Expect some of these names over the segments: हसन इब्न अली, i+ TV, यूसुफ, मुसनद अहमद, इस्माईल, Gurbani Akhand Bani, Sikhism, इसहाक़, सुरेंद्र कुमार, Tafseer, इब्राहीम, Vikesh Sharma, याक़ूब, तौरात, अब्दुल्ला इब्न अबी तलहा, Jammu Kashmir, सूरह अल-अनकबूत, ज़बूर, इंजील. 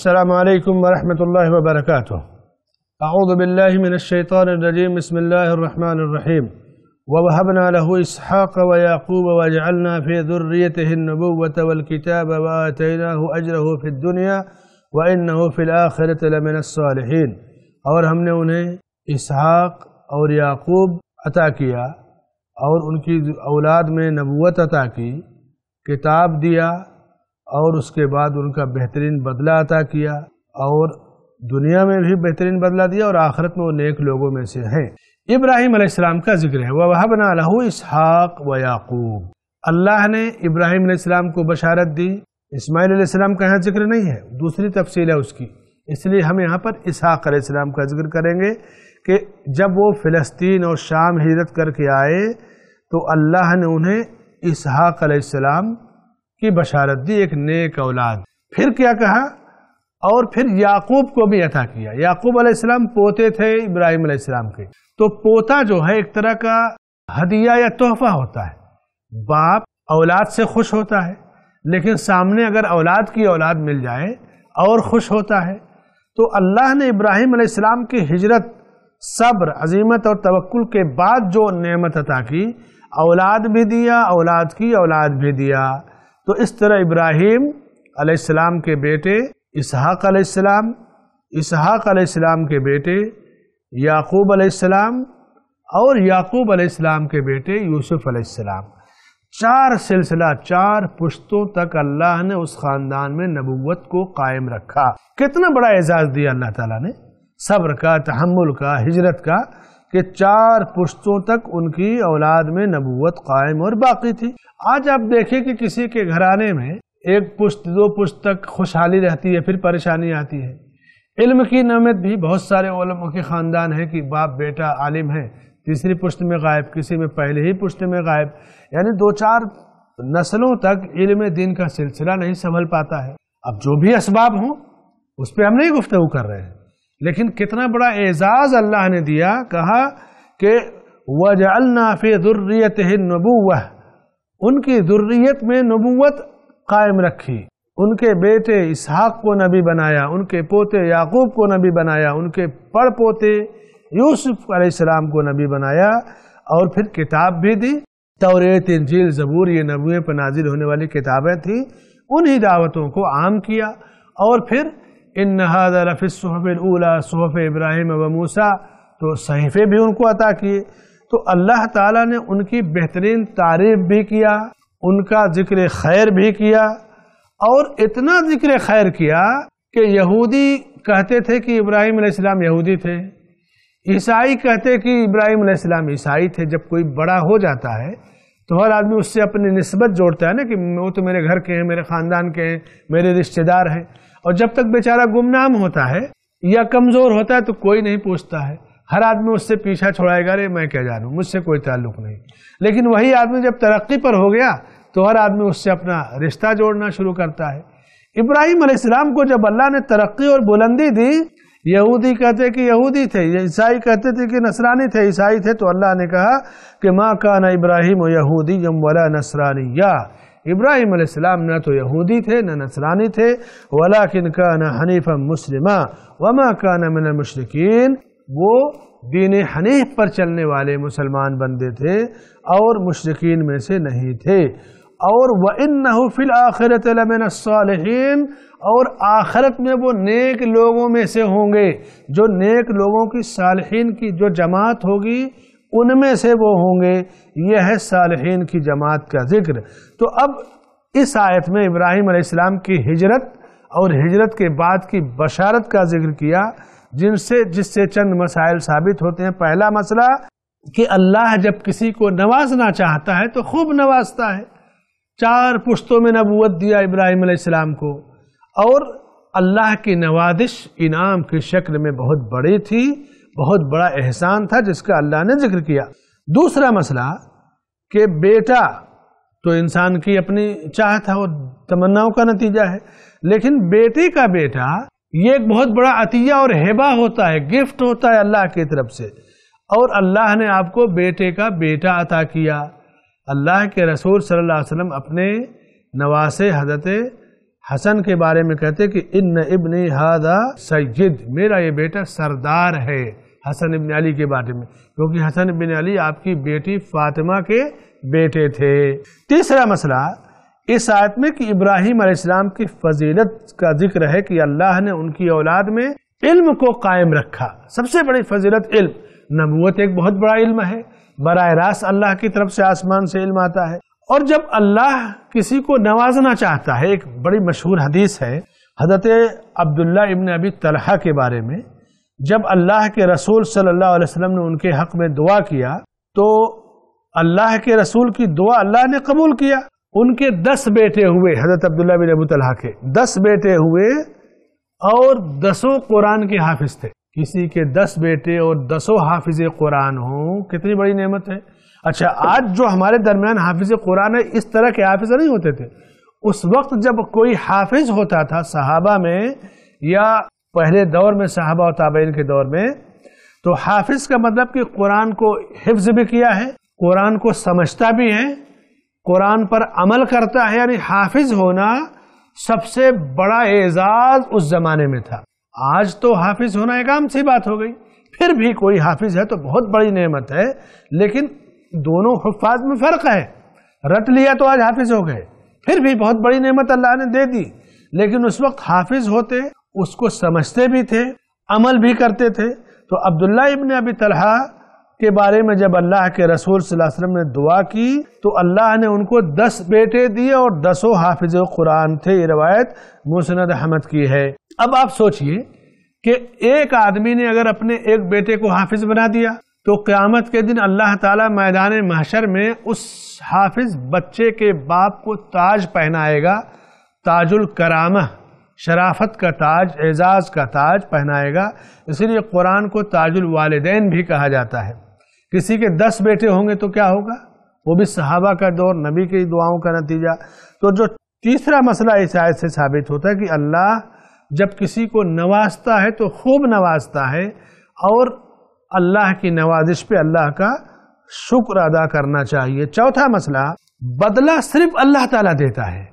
अस्सलामु अलैकुम वरहमतुल्लाहि वबरकातुहू। अऊज़ु बिल्लाहि मिनश शैतानिर रजीम। बिस्मिल्लाहिर्रहमानिर्रहीम। ववहबना लहू इसहाक़ व याक़ूब वजअलना फ़ी ज़ुर्रिय्यतिहि अन्नुबुव्वत वल किताब व आतैनाहू अजरहू फ़िद दुनिया व इन्नहू फ़िल आख़िरति लमिनस सालिहीन। और हमने उन्हें इसहाक़ और याक़ूब अता किया और उनकी औलाद में नबूवत अता की, किताब दिया और उसके बाद उनका बेहतरीन बदला अता किया और दुनिया में भी बेहतरीन बदला दिया और आखिरत में वो नेक लोगों में से हैं। इब्राहीम अलैहिस्सलाम का जिक्र है, ववहबना लहू इसहाक़ व याक़ूब। अल्लाह ने इब्राहीम अलैहिस्सलाम को बशारत दी, इस्माईल अलैहिस्सलाम का यहाँ जिक्र नहीं है, दूसरी तफसील है उसकी, इसलिए हम यहाँ पर इसहाक़ अलैहिस्सलाम का जिक्र करेंगे कि जब वो फ़िलिस्तीन और शाम हिजरत करके आए तो अल्लाह ने उन्हें इसहाक़ अलैहिस्सलाम की बशारत दी, एक नेक औलाद। फिर क्या कहा, और फिर याकूब को भी अता किया। याकूब अलैहिस्सलाम पोते थे इब्राहीम अलैहिस्सलाम के, तो पोता जो है एक तरह का हदिया या तोहफा होता है। बाप औलाद से खुश होता है, लेकिन सामने अगर औलाद की औलाद मिल जाए और खुश होता है। तो अल्लाह ने इब्राहीम अलैहिस्सलाम की हिजरत, सब्र, अजीमत और तवक्कुल के बाद जो नेमत अता की, औलाद भी दिया, औलाद की औलाद भी दिया। तो इस तरह इब्राहीम अलैहिस्सलाम के बेटे इसहाक़ अलैहिस्सलाम, इसहाक़ अलैहिस्सलाम के बेटे याक़ूब अलैहिस्सलाम और याक़ूब अलैहिस्सलाम के बेटे यूसुफ अलैहिस्सलाम, चार सिलसिला, चार पुश्तों तक अल्लाह ने उस ख़ानदान में नबुव्वत को कायम रखा। कितना बड़ा एजाज़ दिया अल्लाह ताला ने सब्र का, तहम्मुल का, हिजरत का, कि चार पुश्तों तक उनकी औलाद में नबुव्वत कायम और बाकी थी। आज आप देखें कि किसी के घराने में एक पुश्त, दो पुश्त तक खुशहाली रहती है, फिर परेशानी आती है। इल्म की नमत भी, बहुत सारे उलमा के ख़ानदान हैं कि बाप बेटा आलिम है, तीसरी पुश्त में गायब, किसी में पहले ही पुश्त में गायब, यानी दो चार नस्लों तक इल्म दिन का सिलसिला नहीं संभल पाता है। अब जो भी असबाब हों उस पर हम नहीं गुफ्तगू कर रहे हैं, लेकिन कितना बड़ा एजाज़ अल्लाह ने दिया। कहा कि वजअलना फ़ी ज़ुर्रिय्यतिहि अन्नुबुव्वह, उनकी ज़ुर्रियत में नबुव्वत कायम रखी। उनके बेटे इसहाक़ को नबी बनाया, उनके पोते याक़ूब को नबी बनाया, उनके पड़पोते यूसुफ अलैहिस्सलाम को नबी बनाया और फिर किताब भी दी। तौरात, इंजील, ज़बूर, ये नबुओं पर नाजिल होने वाली किताबें थीं, उन्हीं दावतों को आम किया। और फिर इन हाज़ा लफ़ी सुहफ़िल ऊला, सुहफ़ इब्राहीम व मूसा, तो सहीफ़े भी उनको अता किए। तो अल्लाह ताला ने उनकी बेहतरीन तारीफ़ भी किया, उनका ज़िक्र खैर भी किया और इतना ज़िक्र खैर किया कि यहूदी कहते थे कि इब्राहीम अलैहिस्सलाम यहूदी थे, ईसाई कहते कि इब्राहीम अलैहिस्सलाम ईसाई थे। जब कोई बड़ा हो जाता है तो हर आदमी उससे अपनी निस्बत जोड़ता है ना, कि वो तो मेरे घर के हैं, मेरे ख़ानदान के हैं, मेरे रिश्तेदार हैं। और जब तक बेचारा गुमनाम होता है या कमज़ोर होता है तो कोई नहीं पूछता है, हर आदमी उससे पीछा छोड़ाएगा, अरे मैं क्या जानूँ, मुझसे कोई ताल्लुक़ नहीं। लेकिन वही आदमी जब तरक्की पर हो गया तो हर आदमी उससे अपना रिश्ता जोड़ना शुरू करता है। इब्राहीम अलैहिस्सलाम को जब अल्लाह ने तरक्की और बुलंदी दी, यहूदी कहते कि यहूदी थे, ईसाई कहते थे कि नसरानी थे, ईसाई थे। तो अल्लाह ने कहा कि माँ काना इब्राहीम यहूदी वला नसरानिया, इब्राहीम अलैहिस्सलाम ना तो यहूदी थे ना नसरानी थे, वलाकिन काना हनीफम मुस्लिमा वमा काना मिनल मुश्रिकीन, वो दीन हनीफ पर चलने वाले मुसलमान बंदे थे और मुश्रिकीन में से नहीं थे। और व इन्नहु फिल आखिरति लमिनस सालिहीन, और आखिरत में वो नेक लोगों में से होंगे, जो नेक लोगों की, सालिहीन की जो जमात होगी उनमें से वो होंगे। यह है सालिहीन की जमात का जिक्र। तो अब इस आयत में इब्राहीम अलैहिस्सलाम की हिजरत और हिजरत के बाद की बशारत का जिक्र किया, जिससे चंद मसाइल साबित होते हैं। पहला मसला कि अल्लाह जब किसी को नवाजना चाहता है तो खूब नवाजता है। चार पुश्तों में नबूवत दिया इब्राहीम अलैहिस्सलाम को, और अल्लाह की नवाजिश इनाम की शक्ल में बहुत बड़ी थी, बहुत बड़ा एहसान था जिसका अल्लाह ने जिक्र किया। दूसरा मसला कि बेटा तो इंसान की अपनी चाहत है और तमन्नाओं का नतीजा है, लेकिन बेटी का बेटा ये एक बहुत बड़ा अतिया और हिबा होता है, गिफ्ट होता है अल्लाह की तरफ से। और अल्लाह ने आपको बेटे का बेटा अता किया। अल्लाह के रसूल सल्लल्लाहु अलैहि वसल्लम अपने नवासे हज़रत हसन के बारे में कहते कि इन्न इब्नी हादा सय्यद, मेरा ये बेटा सरदार है हसन इब्न अली के बारे में, क्योंकि हसन इब्न अली आपकी बेटी फातिमा के बेटे थे। तीसरा मसला इस आयत में कि इब्राहीम अलैहिस्सलाम की फजीलत का जिक्र है कि अल्लाह ने उनकी औलाद में इल्म को कायम रखा। सबसे बड़ी फजीलत इल्म, नबूवत एक बहुत बड़ा इल्म है, बराए रास्त अल्लाह की तरफ से आसमान से इल्म आता है, और जब अल्लाह किसी को नवाजना चाहता है, एक बड़ी मशहूर हदीस है हजरत अब्दुल्ला इब्न अबी तलहा के बारे में, जब अल्लाह के रसूल सल्लल्लाहु अलैहि वसल्लम ने उनके हक में दुआ किया तो अल्लाह के रसूल की दुआ अल्लाह ने कबूल किया। उनके 10 बेटे हुए, हजरत अब्दुल्ला बिन अबी तलहा के 10 बेटे हुए और 10 कुरान के हाफिज थे। किसी के 10 बेटे और 10 हाफिज कुरान हों, कितनी बड़ी नेमत है। अच्छा, आज जो हमारे दरमियान हाफिज कुरान है, इस तरह के हाफिज नहीं होते थे। उस वक्त जब कोई हाफिज होता था सहाबा में या पहले दौर में, सहाबा और ताबईन के दौर में, तो हाफिज का मतलब कि कुरान को हिफ्ज भी किया है, कुरान को समझता भी है, कुरान पर अमल करता है, यानी हाफिज होना सबसे बड़ा एजाज उस जमाने में था। आज तो हाफिज होना एक आम सी बात हो गई। फिर भी कोई हाफिज है तो बहुत बड़ी नेमत है, लेकिन दोनों हुफ्फाज में फर्क है। रट लिया तो आज हाफिज हो गए, फिर भी बहुत बड़ी नेमत अल्लाह ने दे दी। लेकिन उस वक्त हाफिज होते, उसको समझते भी थे, अमल भी करते थे। तो अब्दुल्ला इब्न अबी तलहा के बारे में जब अल्लाह के रसूल सल्लल्लाहु अलैहि वसल्लम ने दुआ की तो अल्लाह ने उनको 10 बेटे दिए और 10 हाफिज कुरान थे। ये रवायत मुसनद अहमद की है। अब आप सोचिए कि एक आदमी ने अगर अपने एक बेटे को हाफिज बना दिया तो क़यामत के दिन अल्लाह ताला मैदान महशर में उस हाफिज बच्चे के बाप को ताज पहनाएगा, ताजुल करामा, शराफत का ताज, एजाज़ का ताज पहनाएगा। इसलिए कुरान को ताजुल वालिदैन भी कहा जाता है। किसी के 10 बेटे होंगे तो क्या होगा, वो भी सहाबा का दौर, नबी की दुआओं का नतीजा। तो जो तीसरा मसला इस आयत से साबित होता है कि अल्लाह जब किसी को नवाजता है तो खूब नवाजता है, और अल्लाह की नवाजिश पे अल्लाह का शुक्र अदा करना चाहिए। चौथा मसला, बदला सिर्फ अल्लाह ताला देता है,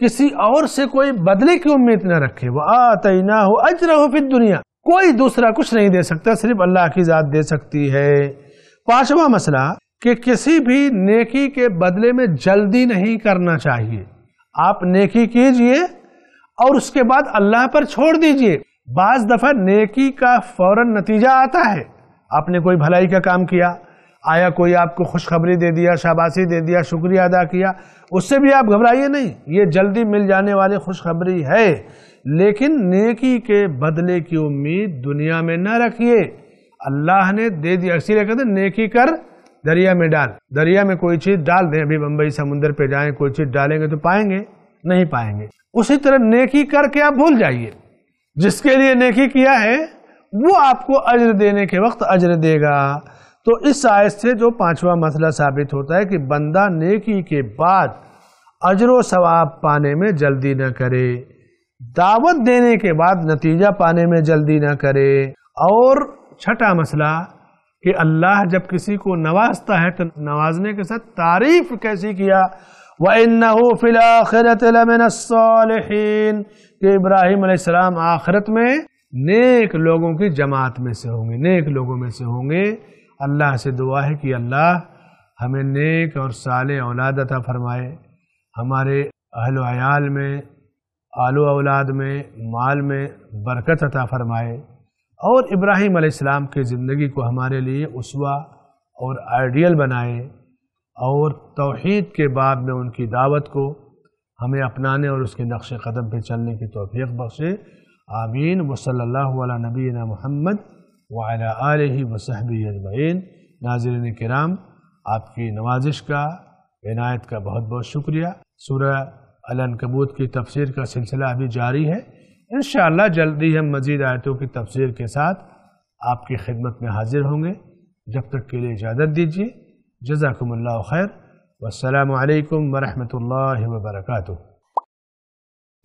किसी और से कोई बदले की उम्मीद न रखे। वह आतना हो अजरा हो फिर दुनिया, कोई दूसरा कुछ नहीं दे सकता, सिर्फ अल्लाह की जात दे सकती है। पांचवा मसला कि किसी भी नेकी के बदले में जल्दी नहीं करना चाहिए। आप नेकी कीजिए और उसके बाद अल्लाह पर छोड़ दीजिए। बाज दफा नेकी का फौरन नतीजा आता है। आपने कोई भलाई का काम किया, आया कोई आपको खुशखबरी दे दिया, शाबाशी दे दिया, शुक्रिया अदा किया, उससे भी आप घबराइए नहीं, ये जल्दी मिल जाने वाली खुशखबरी है। लेकिन नेकी के बदले की उम्मीद दुनिया में न रखिए, अल्लाह ने दे दिया। इसीलिए कहते नेकी कर दरिया में डाल। दरिया में कोई चीज़ डाल दें, अभी बम्बई समुंदर पे जाएं, कोई चीज़ डालेंगे तो पाएंगे? नहीं पाएंगे। उसी तरह नेकी करके आप भूल जाइए, जिसके लिए नेकी किया है वो आपको अज्र देने के वक्त अज्र देगा। तो इस आयत से जो पांचवा मसला साबित होता है कि बंदा नेकी के बाद अज्र व सवाब पाने में जल्दी न करे, दावत देने के बाद नतीजा पाने में जल्दी न करे, और छठा मसला कि अल्लाह जब किसी को नवाजता है तो नवाजने के साथ तारीफ कैसी किया। वइन्नहु फिल आखिरति लमिनस सालिहीन, कि इब्राहीम अलैहिस्सलाम आखिरत में नेक लोगों की जमात में से होंगे, नेक लोगों में से होंगे। अल्लाह से दुआ है कि अल्लाह हमें नेक और साले औलाद अता फरमाए, हमारे अहल व अयाल में, आल व औलाद में, माल में बरकत अता फरमाए, और इब्राहीम अलैहिस्सलाम की ज़िंदगी को हमारे लिए उसवा और आइडियल बनाए, और तौहीद के बाद में उनकी दावत को हमें अपनाने और उसके नक्श कदम पे चलने की तौफीक बख्शे। आमीन। व सल्लल्लाहु अला नबीना मुहम्मद व अला आलिहि व सहबिहि अजमईन। नाज़रीन किराम, आपकी नवाजिश का, इनायत का बहुत बहुत शुक्रिया। सूरह अल-अनकबूत की तफसीर का सिलसिला अभी जारी है। इंशाअल्लाह जल्दी हम मज़ीद आयतों की तफसीर के साथ आपकी खिदमत में हाजिर होंगे। जब तक के लिए इजाज़त दीजिए। जज़ाकुमुल्लाह खैर। वस्सलामु अलैकुम वरहमतुल्लाहि वबरकातुह।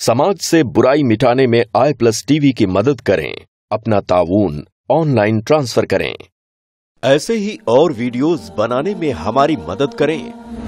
समाज से बुराई मिटाने में i+ TV की मदद करें। अपना ताऊन ऑनलाइन ट्रांसफर करें। ऐसे ही और वीडियोस बनाने में हमारी मदद करें।